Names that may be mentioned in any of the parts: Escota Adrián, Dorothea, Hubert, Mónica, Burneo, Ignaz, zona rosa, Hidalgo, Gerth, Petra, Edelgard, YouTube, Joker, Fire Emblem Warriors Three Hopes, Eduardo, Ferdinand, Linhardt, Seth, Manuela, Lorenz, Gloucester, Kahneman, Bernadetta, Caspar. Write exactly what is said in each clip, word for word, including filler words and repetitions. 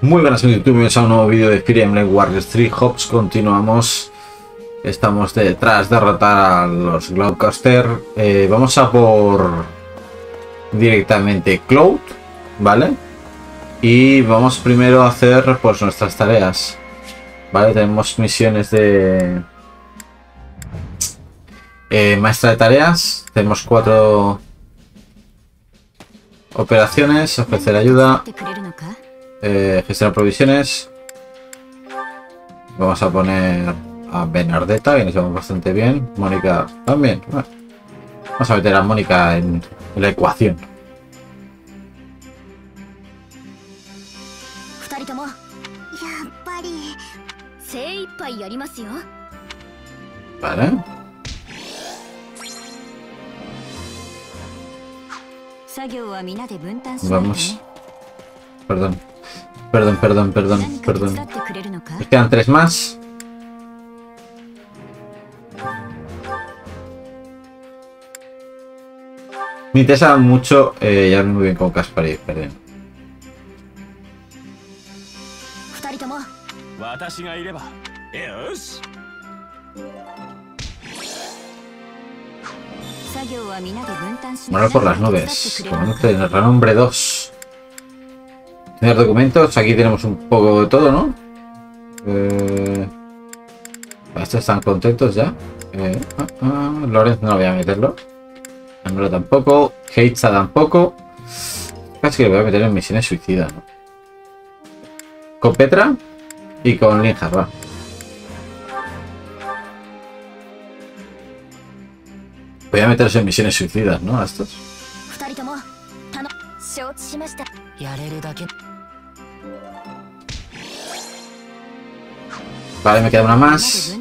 Muy buenas en YouTube, bienvenidos a un nuevo vídeo de Fire Emblem Warriors Three Hopes. Continuamos, estamos detrás de derrotar a los Gloucester. Eh, vamos a por directamente Cloud, ¿vale? Y vamos primero a hacer pues nuestras tareas, ¿vale? Tenemos misiones de eh, maestra de tareas, tenemos cuatro operaciones, ofrecer ayuda. Eh, gestionar provisiones. Vamos a poner a Bernadetta, que nos llevamos bastante bien. Mónica también. Bueno, vamos a meter a Mónica en la ecuación. Vale. Vamos. Perdón. Perdón, perdón, perdón, perdón. Nos quedan tres más. Me interesa mucho eh, llevarme muy bien con Caspar y Ferdinand. Morar por las nubes. Con renombre dos. Tener documentos, aquí tenemos un poco de todo, ¿no? Eh, estos están contentos ya. Eh, ah, ah, Lorenz no voy a meterlo. Manuela tampoco. Heitza tampoco. Casi que lo voy a meter en misiones suicidas, ¿no? Con Petra y con Linhardt, va. Voy a meterlos en misiones suicidas, ¿no? A estos. Vale, me queda una más.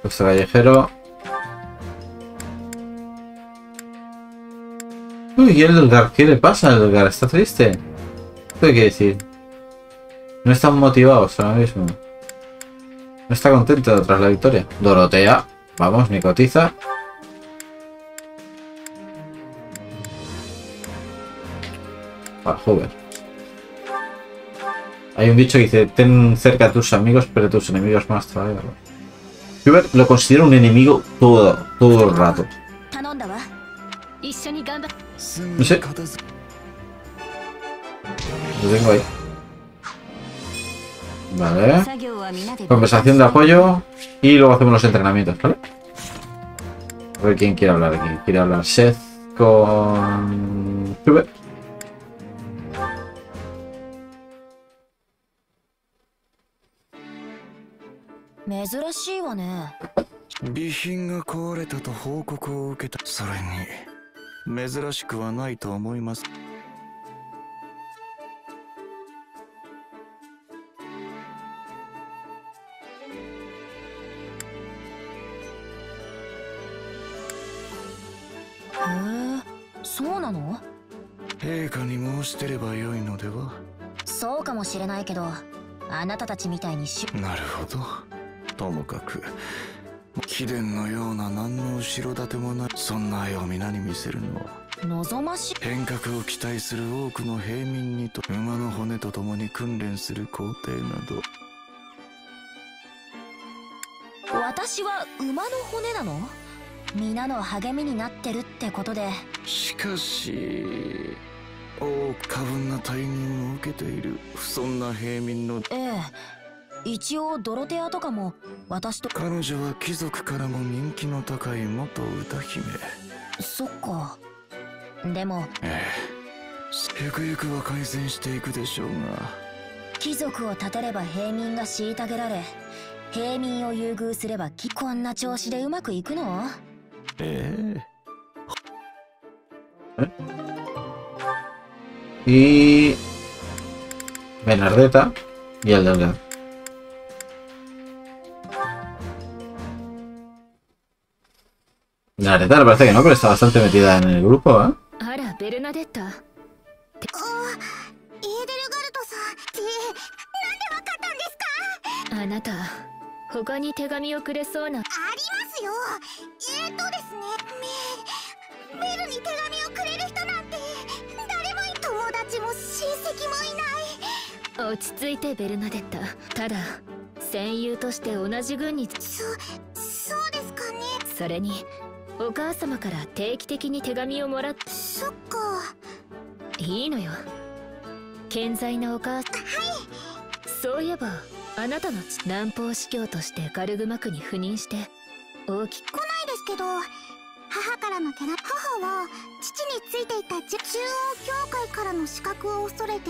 Puesto callejero. Uy, Edelgard, ¿qué le pasa a Edelgard? ¿Está triste? ¿Qué quiere decir? No están motivados ahora mismo. No está contento tras la victoria. Dorothea, vamos, nicotiza. Ah, Hubert. Hay un dicho que dice: ten cerca a tus amigos, pero tus enemigos más todavía. Hubert lo considero un enemigo todo, todo el rato. No sé. Lo tengo ahí. Vale. Conversación de apoyo y luego hacemos los entrenamientos, ¿vale? A ver quién quiere hablar aquí. Quiere hablar Seth con Hubert.そうかもしれないけど、あなたたちみたいにし。なるほど。ともかく貴殿のような何の後ろ盾もないそんな絵を皆に見せるのは望ましい変革を期待する多くの平民にと馬の骨と共に訓練する皇帝など私は馬の骨なの皆の励みになってるってことでしかし多く過分な待遇を受けている不尊な平民のええ一応ドロテアとかも私と彼女は貴族からも人気の高い元歌姫そっかでもええゆくゆくは改善していくでしょうが貴族を立てれば平民が虐げられ平民を優遇すればこんな調子でうまくいくのえええ y Bernadetta y Edelgard La Bernadetta parece que no, pero está bastante metida en el grupo, ¿eh? 敵もいない。落ち着いてベルナデッタ。ただ戦友として同じ軍に。そそうですかね。それにお母様から定期的に手紙をもらって。そっか。いいのよ、健在なお母さん。はい。そういえばあなたの父、南方司教としてガルグマ区に赴任して大きく。来ないですけど、母からの手紙。母は父についていた中央教会からの資格を恐れて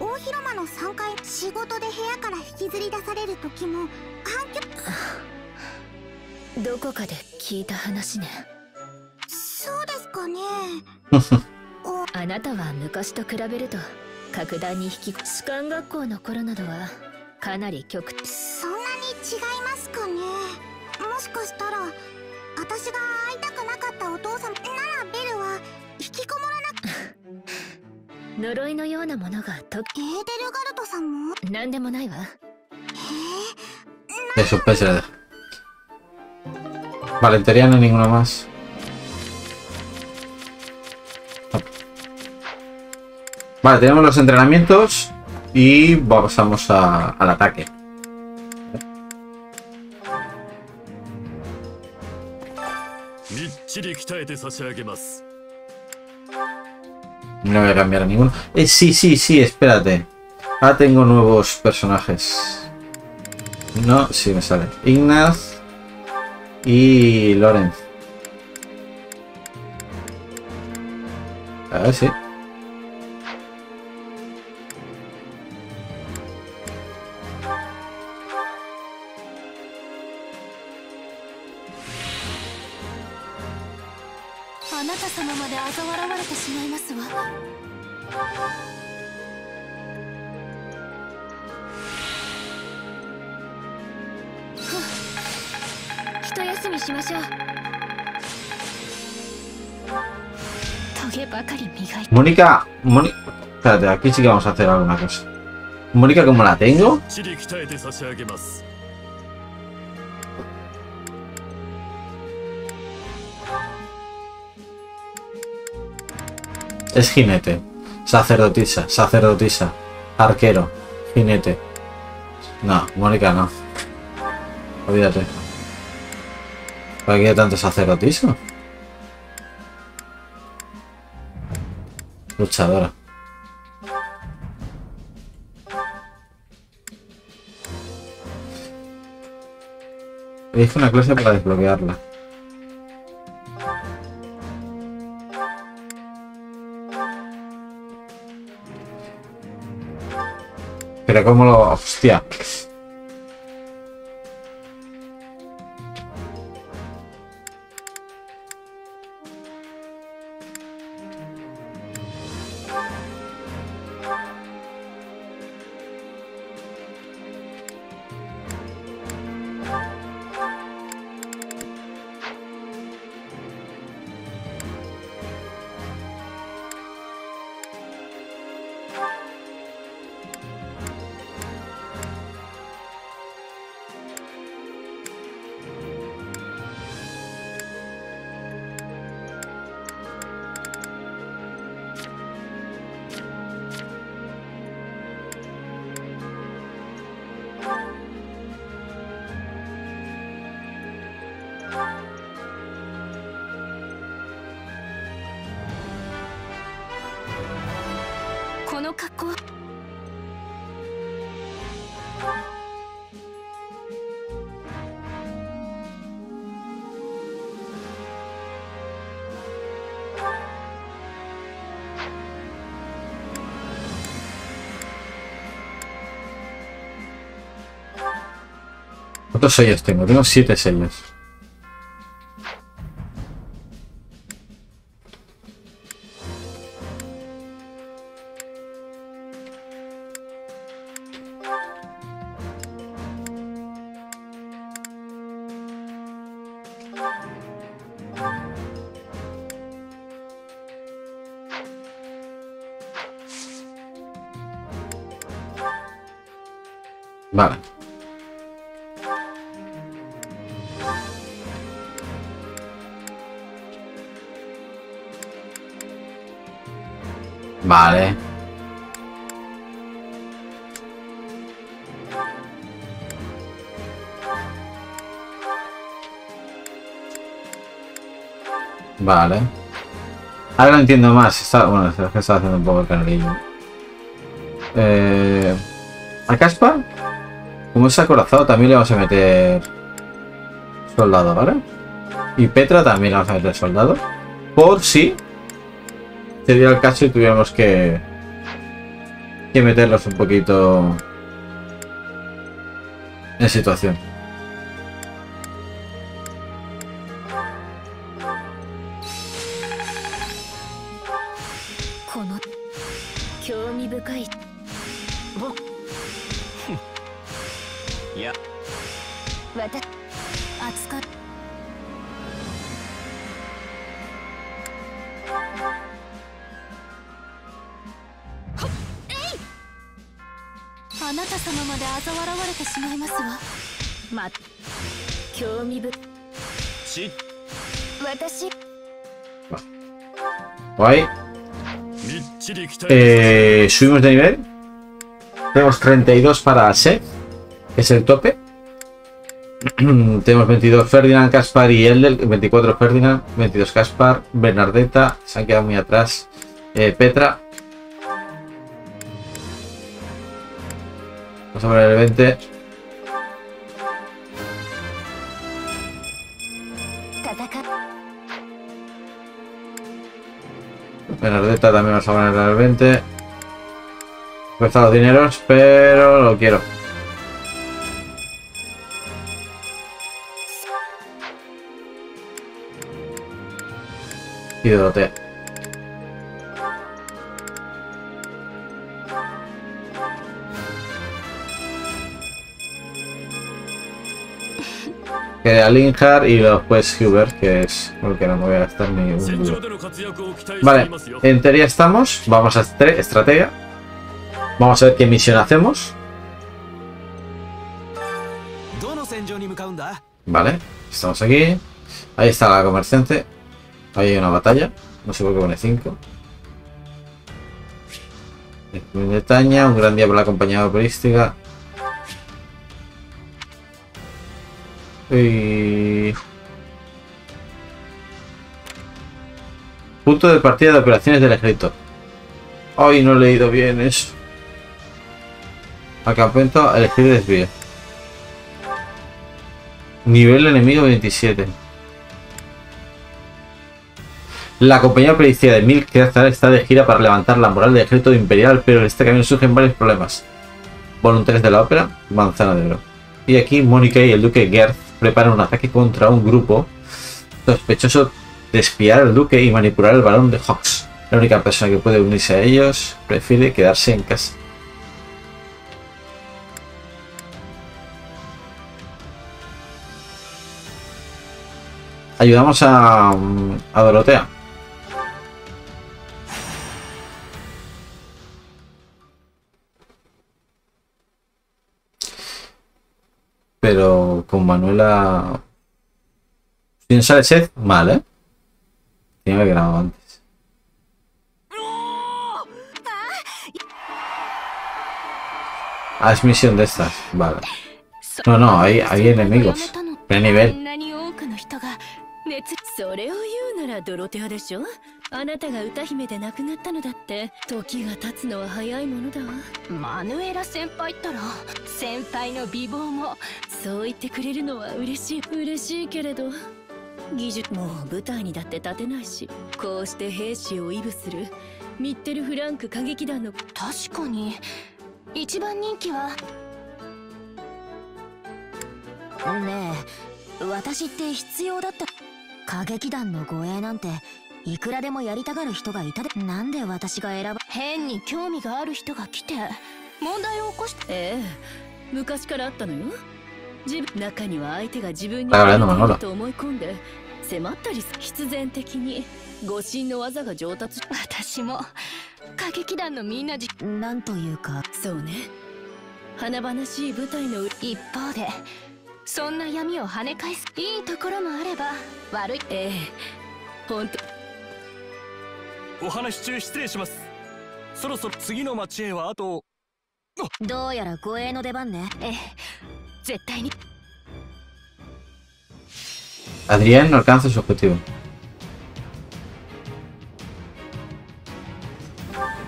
大広間のさんがい、仕事で部屋から引きずり出される時も反響。どこかで聞いた話ね。そうですかね。あなたは昔と比べると格段に引き。士官学校の頃などはかなり極。そんなに違いますかね。もしかしたら私が会いたくなかったお父さんならベルは引きこもらなく呪いのようなものがと。エーデルガルトさんも。なんでもないわ。へえ。Eso pesa. Valentería no ninguna más. Vale, tenemos los entrenamientos y pasamos a, al ataque. No voy a cambiar a ninguno. Eh, sí, sí, sí, espérate. Ah, tengo nuevos personajes. No, sí me sale. Ignaz y Lorenz. A ver, sí. Mónica, Mónica, espérate, aquí sí que vamos a hacer alguna cosa. Mónica, como la tengo, es jinete, sacerdotisa, sacerdotisa, arquero, jinete. No, Mónica no. Olvídate. ¿Para qué hay tanto sacerdotisa? Luchadora. Elige una clase para desbloquearla. Pero cómo lo... Hostia. ¿Cuántos sellos tengo? Tengo siete sellos. Vale. Vale. Vale. Ahora lo entiendo más. Está, bueno, es que está haciendo un poco el canarillo. Eh, ¿A Caspar? Como es acorazado, también le vamos a meter soldado, ¿vale? Y Petra también le vamos a meter soldado. Por si sería el caso y tuviéramos que, que meterlos un poquito en situación. Guay. Eh, subimos de nivel. Tenemos treinta y dos para Seth, que es el tope. Tenemos veintidós Ferdinand, Caspar y Edelgard, veinticuatro Ferdinand, veintidós Caspar, Bernadetta, se han quedado muy atrás, eh, Petra. Vamos a poner el veinte. Bernadetta también vamos a poner el veinte. Cuesta los dineros, pero lo quiero. Y Dorothea. Queda Linhardt y después Hubert, que es el que no me voy a gastar ni un duro. Vale, en teoría estamos. Vamos a estratega. Vamos a ver qué misión hacemos. Vale, estamos aquí. Ahí está la comerciante. Ahí hay una batalla, no sé por qué pone cinco. En Bretaña, un gran día para la compañía operística. Y... punto de partida de operaciones del ejército. Ay, no he leído bien eso. Acampamento, elegir desvío. Nivel enemigo veintisiete. La compañía operística de Milk está de gira para levantar la moral del ejército imperial, pero en este camino surgen varios problemas. Voluntarios de la ópera, manzana de oro. Y aquí Mónica y el duque Gerth preparan un ataque contra un grupo sospechoso de espiar al duque y manipular el barón de Hawks. La única persona que puede unirse a ellos prefiere quedarse en casa. Ayudamos a, a Dorothea. Pero con Manuela... si no sale Seth, mal, ¿eh? Tenía que haber grabado antes. Ah, es misión de estas. Vale. No, no, hay, hay enemigos. Primer nivel. Adrián no alcanza su objetivo.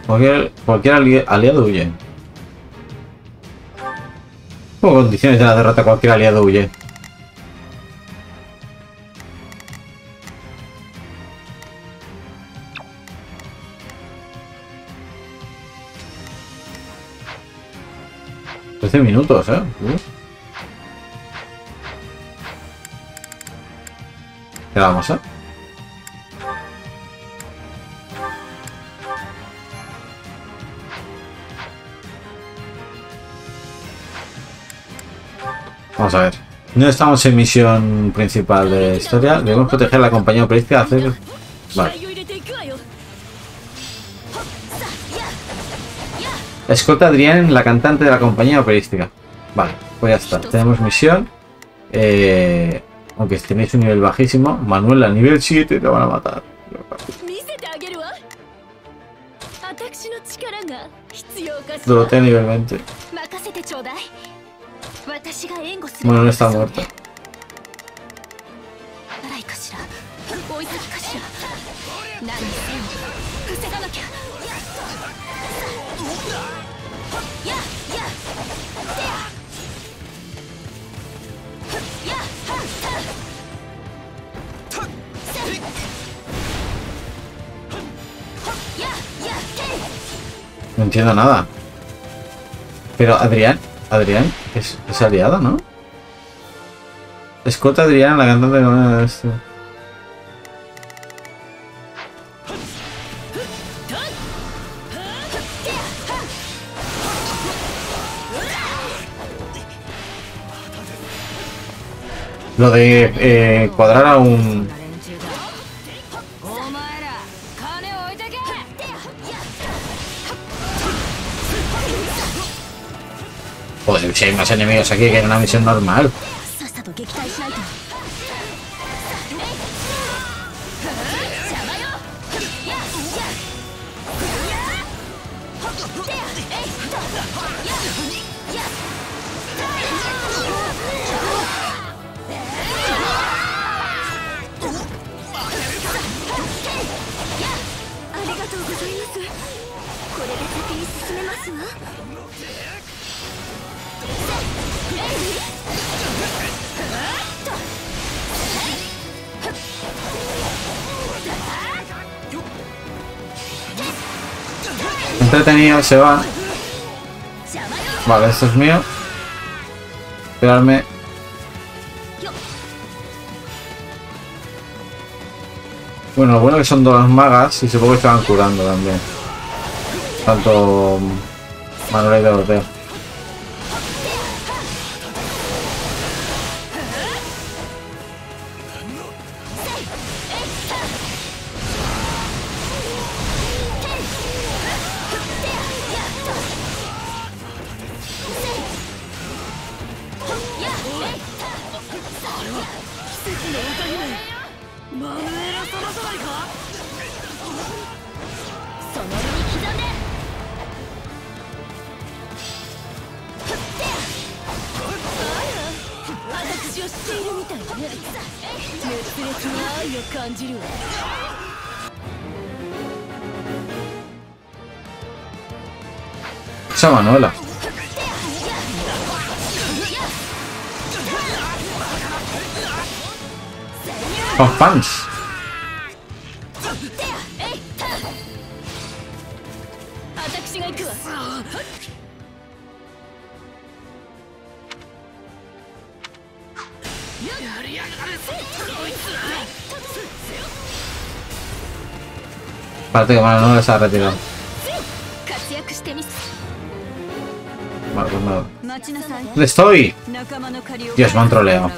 Cualquier, cualquier ali aliado huye. Como condiciones de la derrota, cualquier aliado huye. trece minutos, ¿eh? Uh. ¿Qué vamos, eh? Vamos a ver. No estamos en misión principal de historia. Debemos proteger a la compañía príncipe, hacer... Vale. Escota Adrián, la cantante de la compañía operística. Vale, pues ya está. Tenemos misión. Eh, aunque tenéis un nivel bajísimo. Manuela, nivel siete, te van a matar. Dorothea, nivel veinte. Bueno, no está muerta. No entiendo nada. Pero Adrián, Adrián es, es aliado, ¿no? Escota Adrián, la cantante de esto. Lo de eh, cuadrar a un... Joder, si hay más enemigos aquí que en una misión normal. Entretenido, se va. Vale, esto es mío. Esperarme. Bueno, lo bueno que son dos magas y supongo que estaban curando también. Tanto Manuela y Dorothea. Esa Manuela. Los fans. Aparte que Manuela se ha retirado. ¿Dónde estoy? Dios, me han troleado.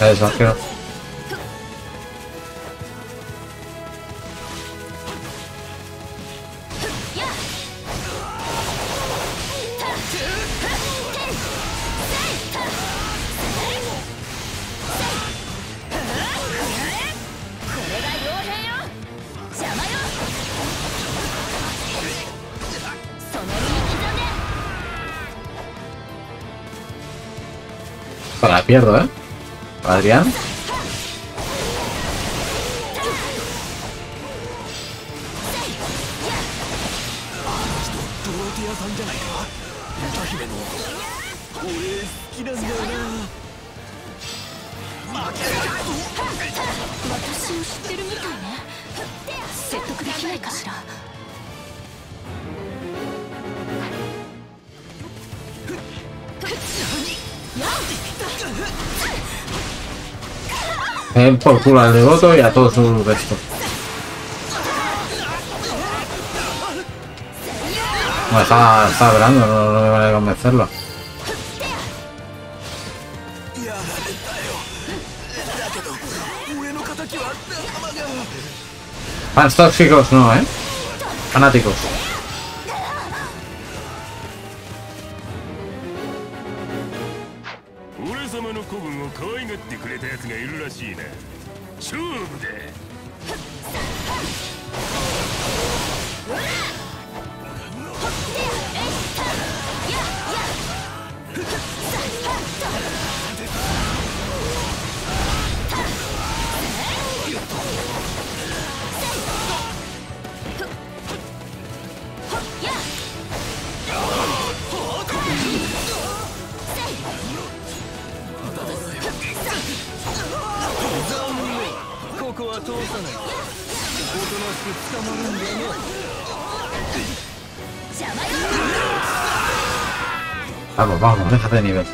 That is not good. Para, pierdo, ¿eh? Adrián. Por culo al devoto y a todo su resto. Bueno, está, está hablando, no, no me vale convencerlo. Fans tóxicos no, ¿eh? Fanáticos. Vamos, vamos, déjate de nivel.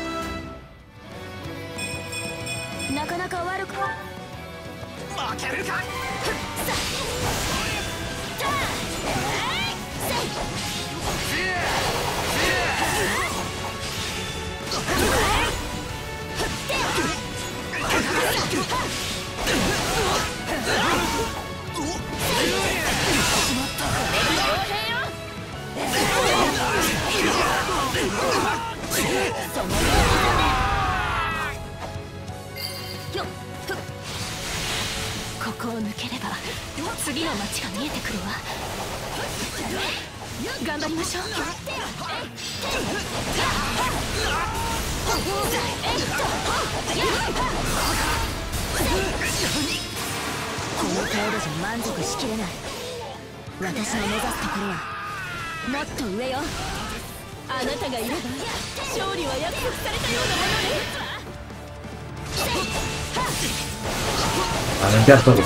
Ya es todo.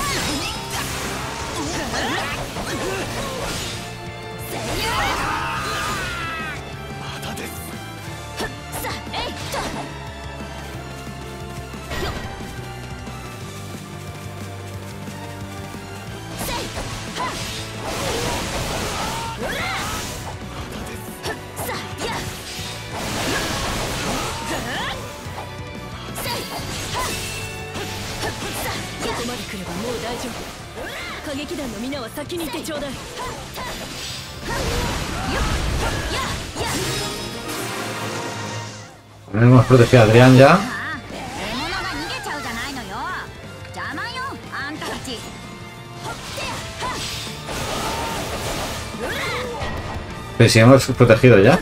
Hemos protegido a Adrián ya. Pero si hemos protegido ya.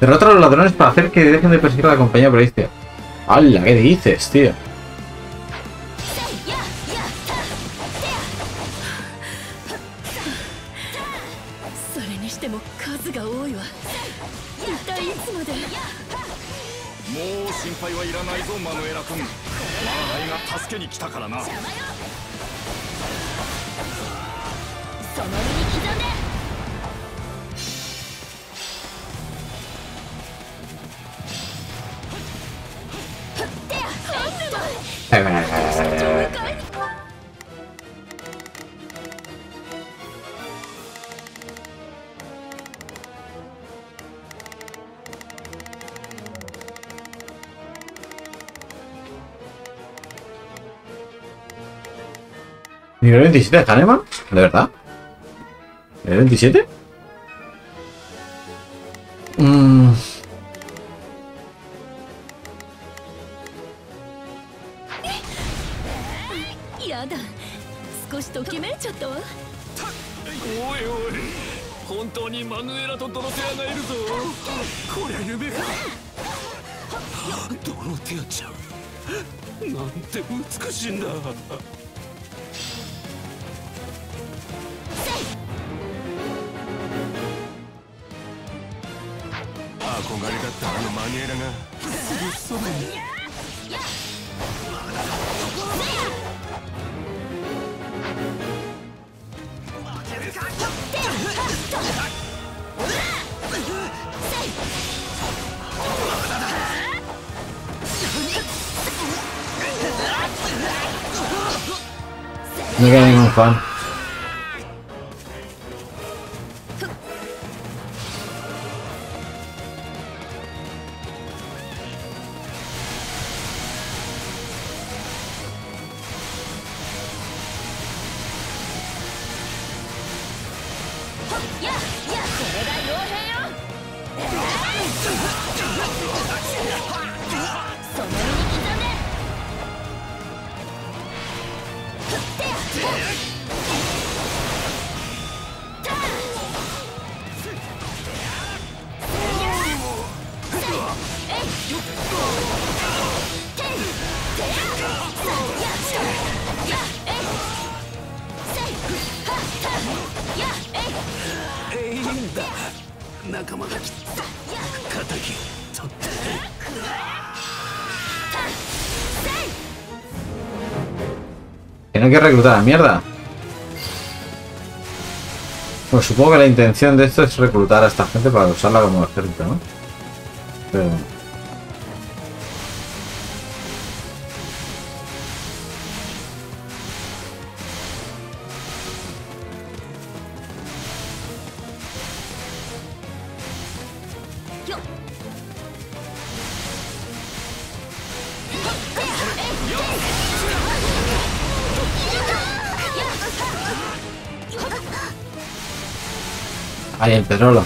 Derrota a los ladrones para hacer que dejen de perseguir a la compañía provincia. ¡Hala! ¿Qué dices, tío? ¿Nivel veintisiete de Kahneman? ¿De verdad? ¿Nivel veintisiete? Mmm... No queda ningún fan. Que reclutar a mierda. Pues supongo que la intención de esto es reclutar a esta gente para usarla como ejército, ¿no? Pero... Ahí el petróleo.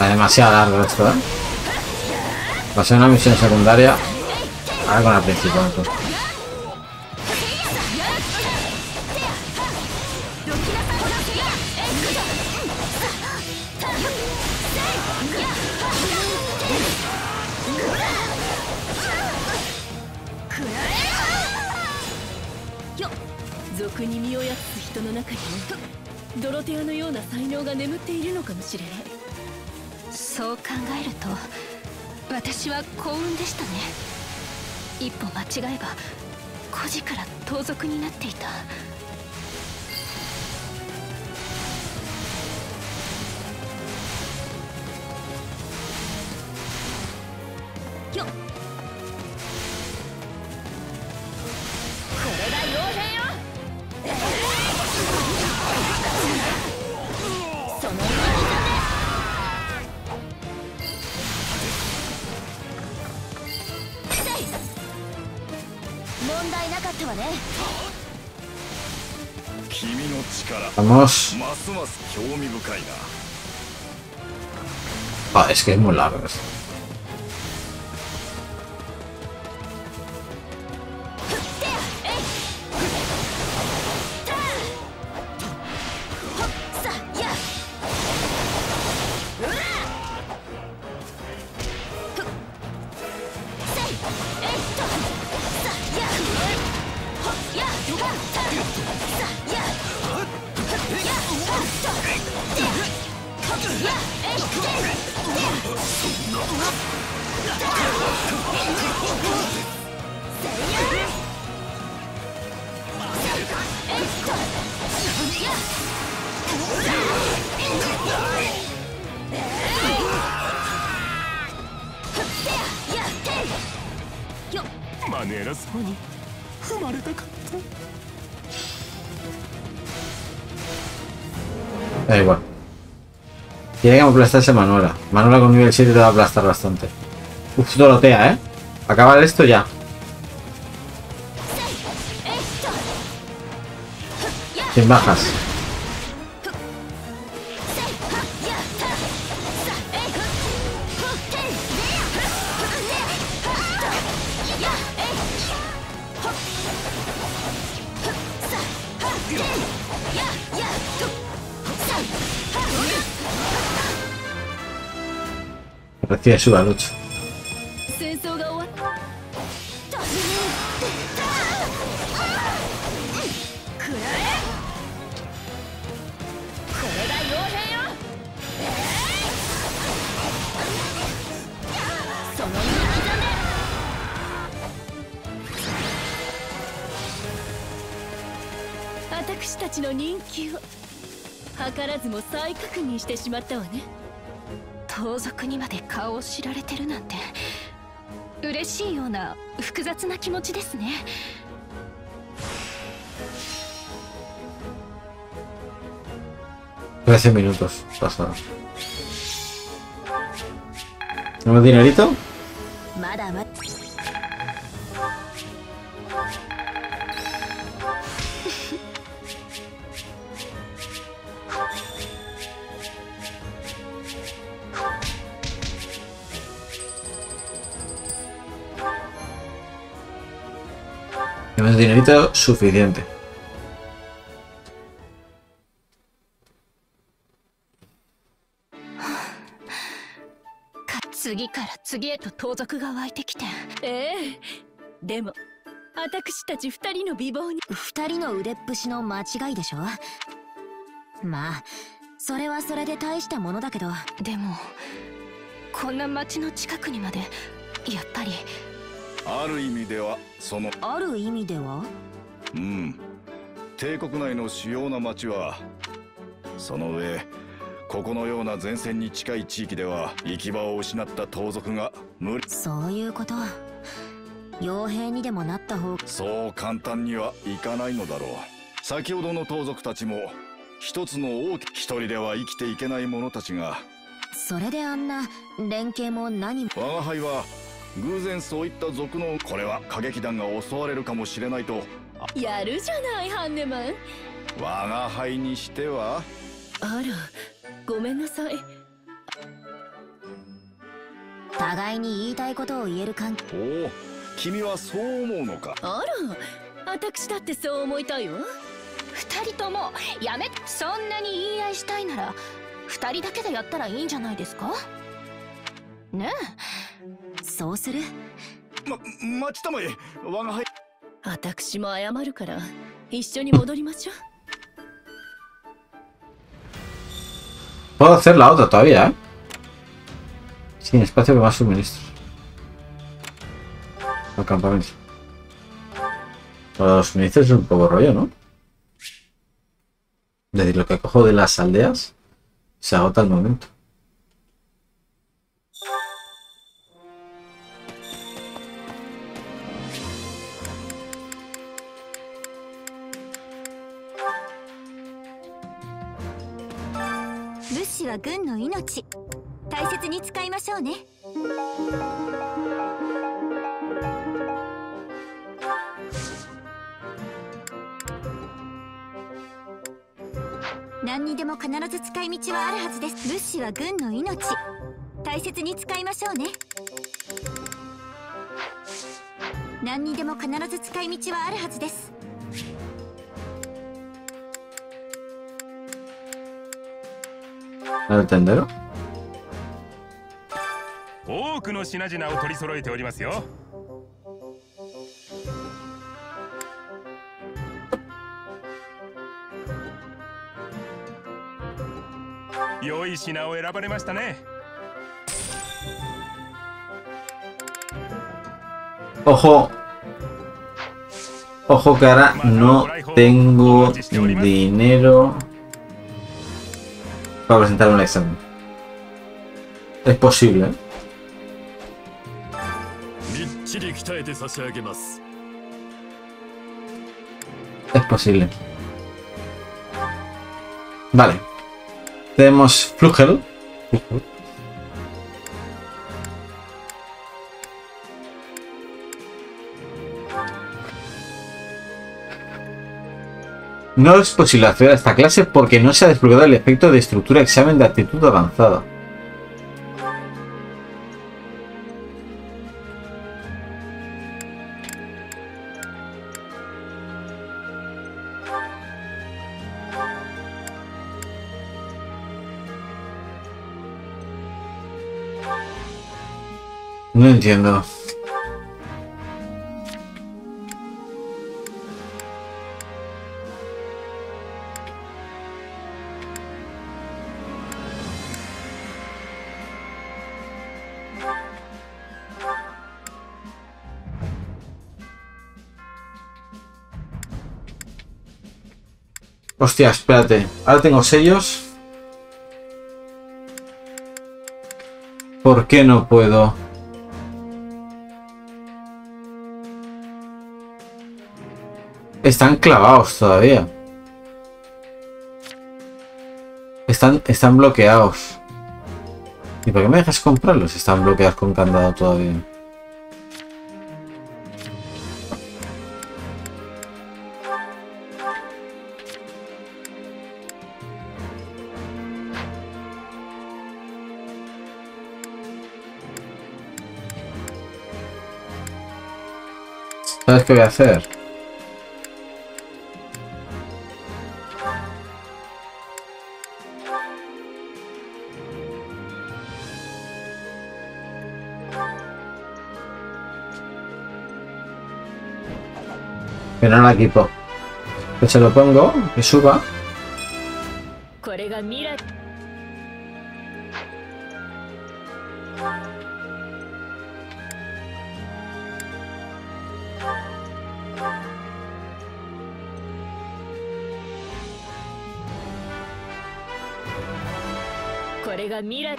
Demasiado largo esto, ¿eh? Va a ser una misión secundaria. Ahora con la principal. Pues. Vamos. Ah, es que es muy largo esto. マネーラ様に踏まれたかった。Da igual. Tiene que aplastarse Manuela. Manuela con nivel siete te va a aplastar bastante. Uf, Dorothea, ¿eh? Acabar esto ya. Sin bajas. Recibe su dalucho. trece minutos pasados. ¿Un dinerito? Tenemos dinerito suficiente. Puedo hacer la otra todavía, ¿eh? Sin espacio para más suministros. Al campamento. Los suministros es un poco rollo, ¿no? Es decir, lo que cojo de las aldeas se agota al momento. ¿El tendero? 多くの品々を取り揃えておりますよ。良い品を選ばれましたね。Ojo, ojo que ahora no tengo dinero para presentar un examen. Es posible, ¿eh? Es posible. Vale. Tenemos Flugel. No es posible acceder a esta clase porque no se ha desbloqueado el efecto de estructura examen de actitud avanzada. No entiendo. Hostia, espérate. Ahora tengo sellos. ¿Por qué no puedo? Están clavados todavía. Están, están bloqueados. ¿Y por qué me dejas comprarlos? Están bloqueados con candado todavía. ¿Sabes qué voy a hacer? Que no la equipo. Que se lo pongo, que suba. Mira.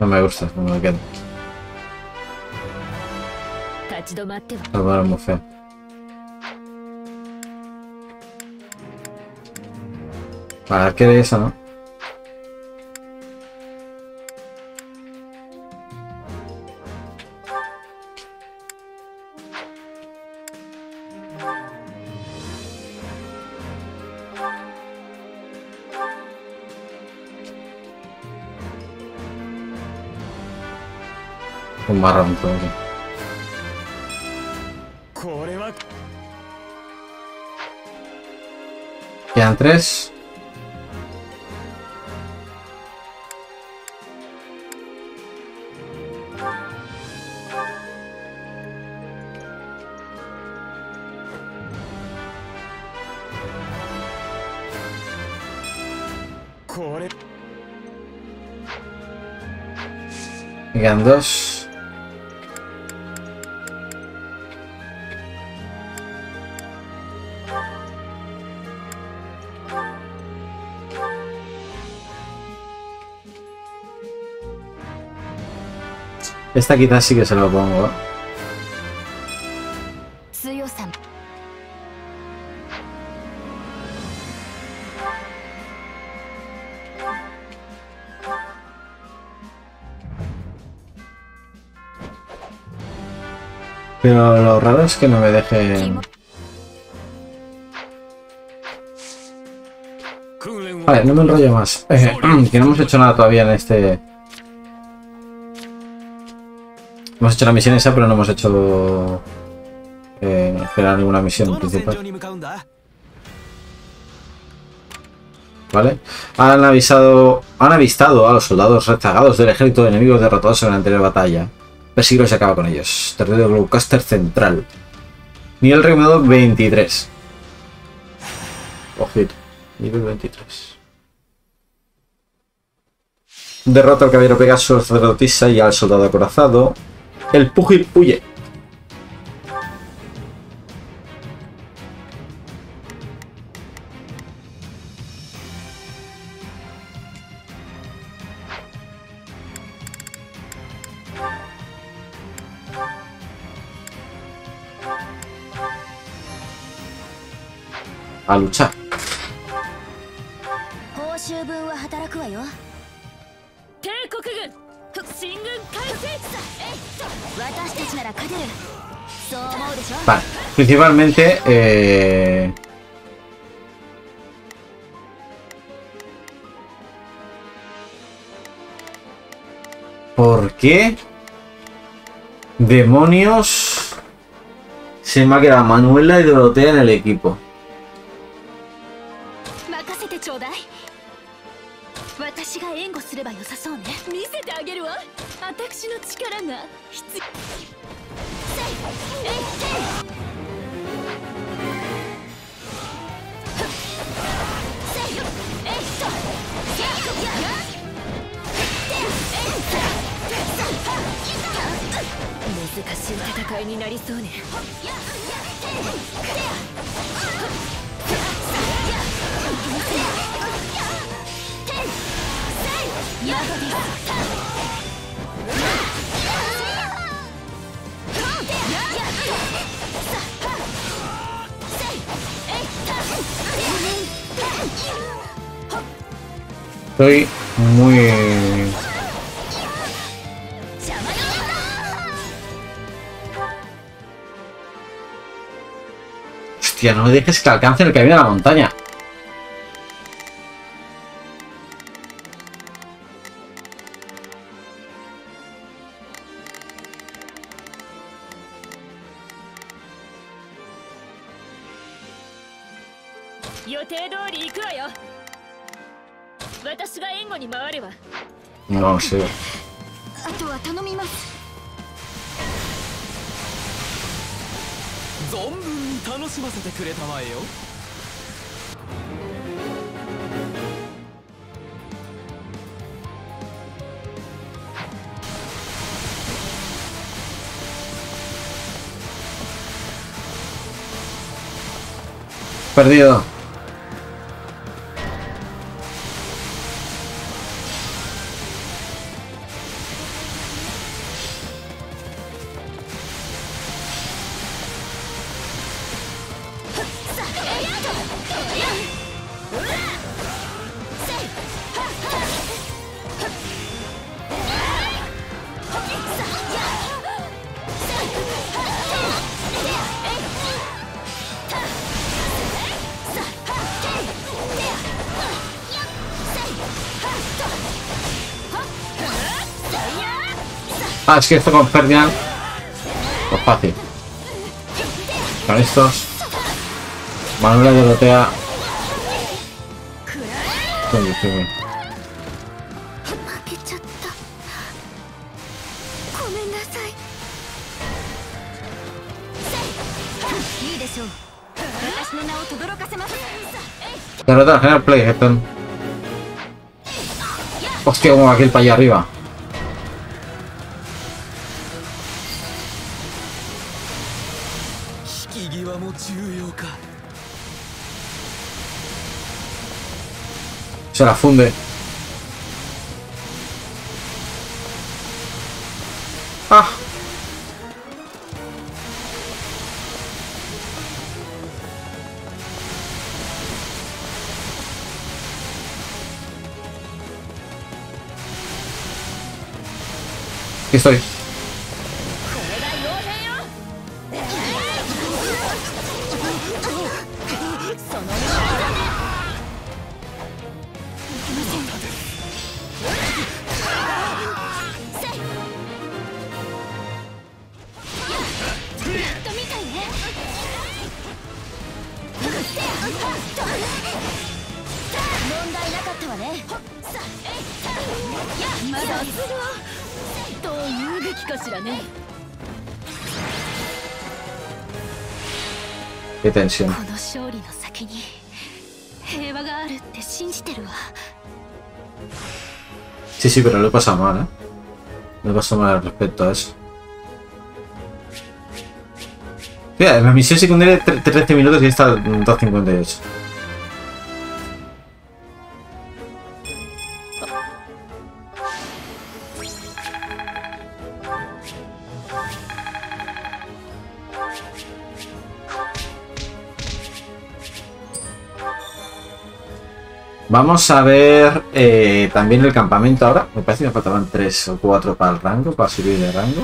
No me gusta, no me quedo. No me muy feo. Para que de eso, ¿no? Un marrón todo aquí. Quedan tres. Quedan dos. Esta quizás sí que se lo pongo, ¿eh? Pero lo raro es que no me deje... Vale, no me enrollo más. Eh, que no hemos hecho nada todavía en este... Hemos hecho la misión esa, pero no hemos hecho... eh, esperar ninguna misión principal. ¿Vale? Han avisado, han avistado a los soldados rezagados del ejército de enemigos derrotados en la anterior batalla. Persiglo se acaba con ellos. Territorio de Gloucester Central. Nivel reunido veintitrés. Ojito. Nivel veintitrés. Derrota al caballero Pegaso, sacerdotisa y al soldado acorazado. El pugil huye. A luchar. Vale, principalmente eh... ¿por qué demonios se me ha quedado Manuela y Dorothea en el equipo? Estoy muy... Hostia, no me dejes que alcance el camino de la montaña. No sé. Perdido. Ah, es que esto con Ferdinand, pues fácil. Con estos, Manuela y Dorotea. Derrota al general Playheton. Hostia, como aquel para allá arriba. Se la funde. Ah. Aquí estoy. まだどういうべきかしらね。この勝利の先に平和があるって信じてるわ。Sí, sí, pero lo he pasado mal, ¿eh? Lo he pasado mal respecto a eso. Mira, la misión secundaria de trece minutos y está en dos cincuenta y ocho. Vamos a ver eh, también el campamento ahora. Me parece que me faltaban tres o cuatro para el rango, para subir de rango.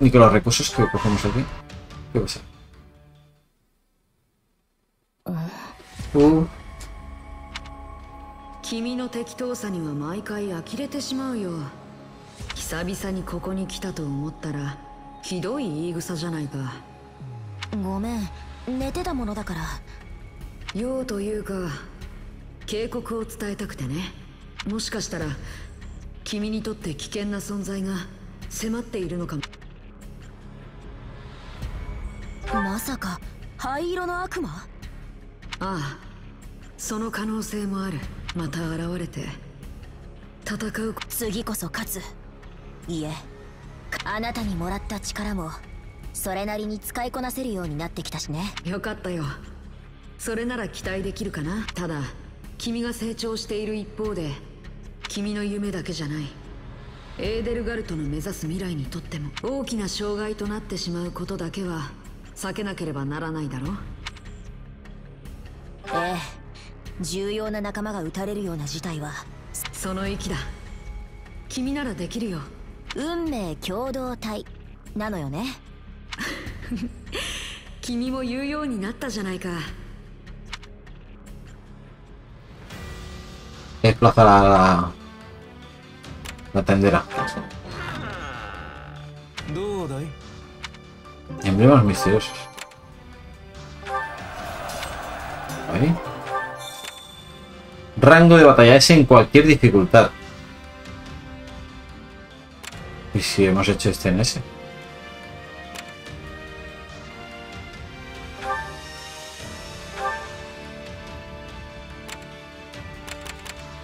Y con los recursos que cogemos aquí. ¿Qué pasa? Uh. 用というか警告を伝えたくてね。もしかしたら君にとって危険な存在が迫っているのかも。まさか灰色の悪魔？ああ、その可能性もある。また現れて戦う。次こそ勝つ。いえ、あなたにもらった力もそれなりに使いこなせるようになってきたしね。よかったよ。 それなら期待できるかな。ただ君が成長している一方で、君の夢だけじゃないエーデルガルトの目指す未来にとっても大きな障害となってしまうことだけは避けなければならないだろう。ええ、重要な仲間が撃たれるような事態はその域だ。君ならできるよ。運命共同体なのよね。君も言うようになったじゃないか。 Desplaza la, la, la tendera. Emblemas misteriosos. Ahí. Rango de batalla es en cualquier dificultad. ¿Y si hemos hecho este en ese?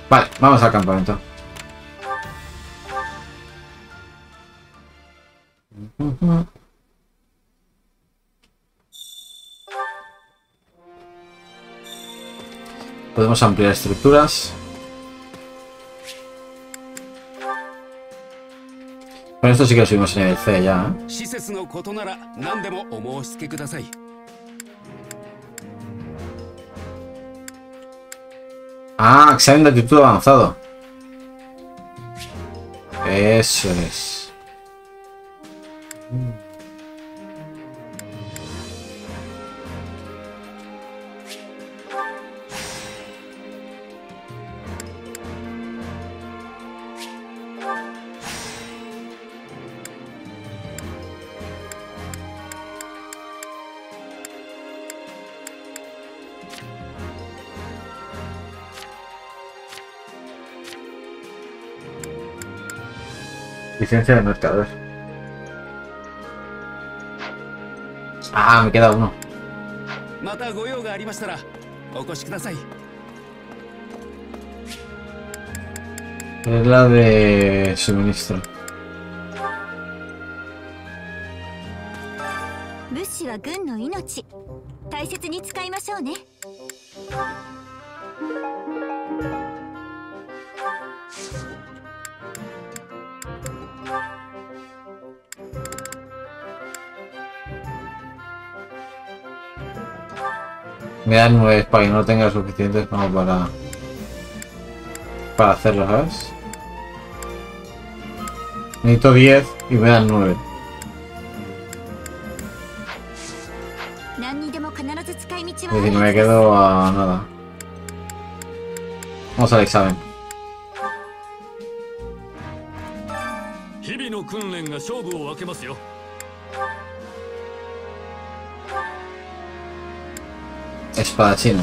Vale, vamos al campamento. Podemos ampliar estructuras. Con esto sí que lo subimos en el C ya, ¿eh? Ah, examen de actitud avanzado. Eso es. Licencia de mercador. Ah, me queda uno. Es la de suministro. Me dan nueve para que no tenga suficientes como para, para hacerlo, ¿sabes? Necesito diez y me dan nueve. Es decir, me quedo a nada. Vamos al examen. エスパーチーノ。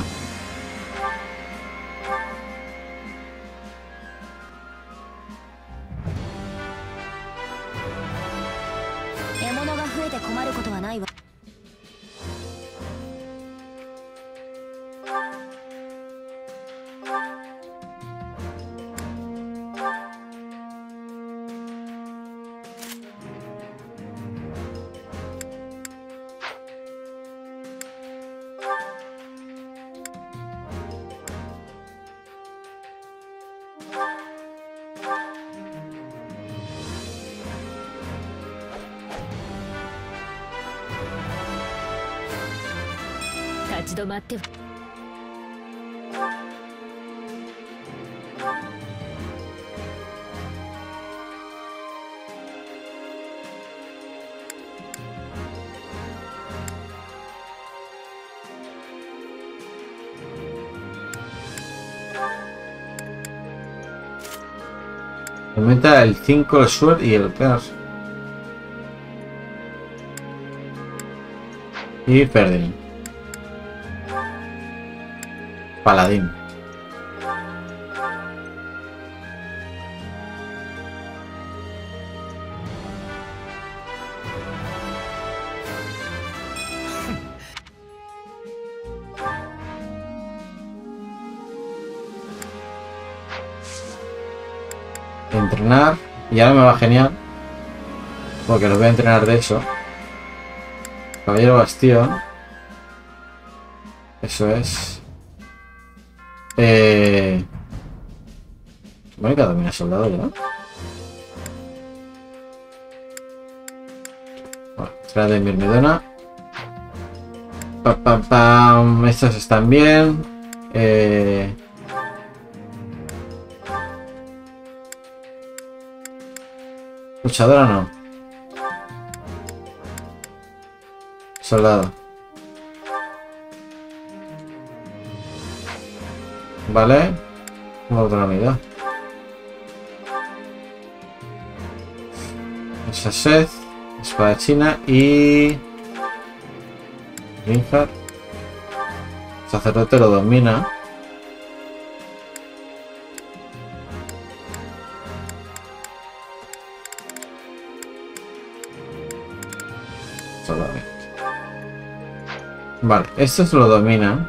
立ち止まっては。Aumenta el cinco el sword y el perse. Y Ferdinand. Paladín. Entrenar. Y ahora me va genial. Porque los voy a entrenar de eso. Caballero Bastión. Eso es. Eh... Mónica domina soldado ya. Bueno, trae de Mirmidona. Pam, pam, pam. Estas están bien. Eh... Luchadora no. Soldado. Vale. Otra unidad. Esa Seth. Espadachina y... Linhardt. Sacerdote lo domina. Vale, esto se lo domina.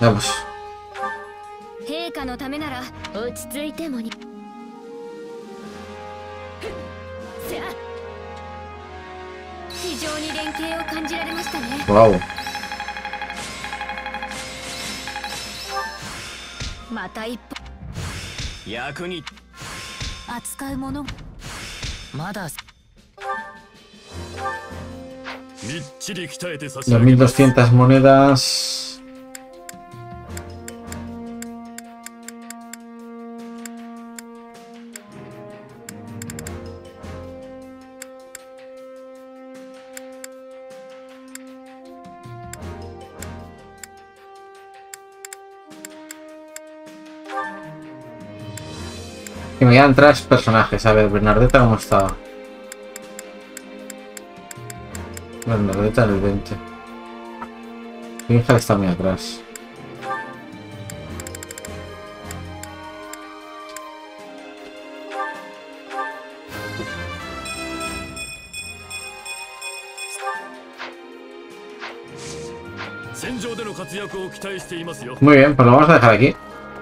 Vamos. Wow. dos mil doscientas monedas. Que me quedan tres personajes. A ver, Bernadetta, ¿cómo estaba? Bernadetta en el veinte. Mi hija está muy atrás. Muy bien, pues lo vamos a dejar aquí.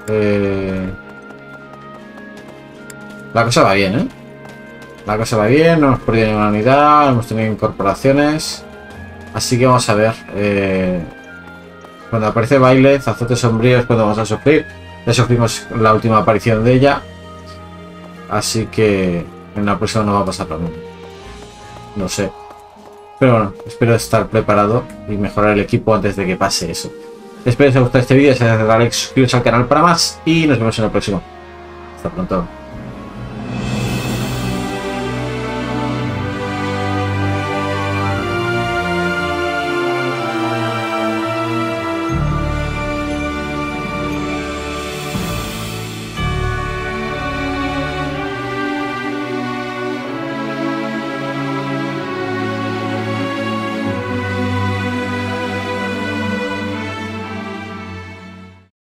Eh... La cosa va bien, ¿eh? La cosa va bien, no hemos perdido ninguna unidad, hemos tenido incorporaciones. Así que vamos a ver. Eh, cuando aparece Baile, azotes sombríos, cuando vamos a sufrir. Ya sufrimos la última aparición de ella. Así que en la próxima no va a pasar lo mismo. No sé. Pero bueno, espero estar preparado y mejorar el equipo antes de que pase eso. Espero que os haya gustado este vídeo, si os ha gustado, suscribiros al canal para más y nos vemos en el próximo. Hasta pronto.